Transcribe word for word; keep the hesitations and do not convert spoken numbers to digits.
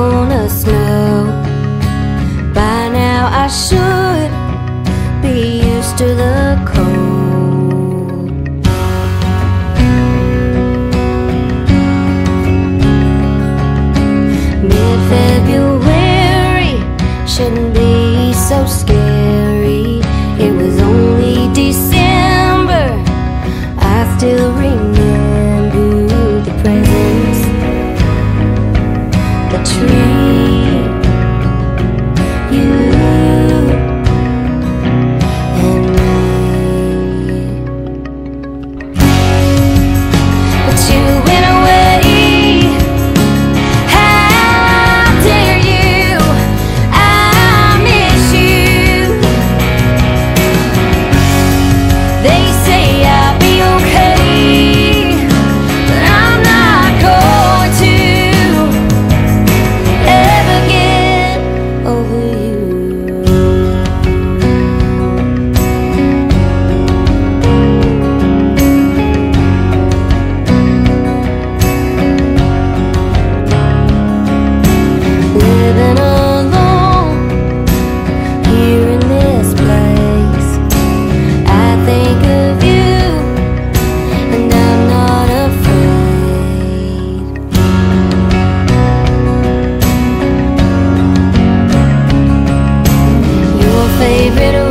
gonna snow. By now I should be used to the cold. Mid-February shouldn't be so scary. It was only December, I still remember. Favorite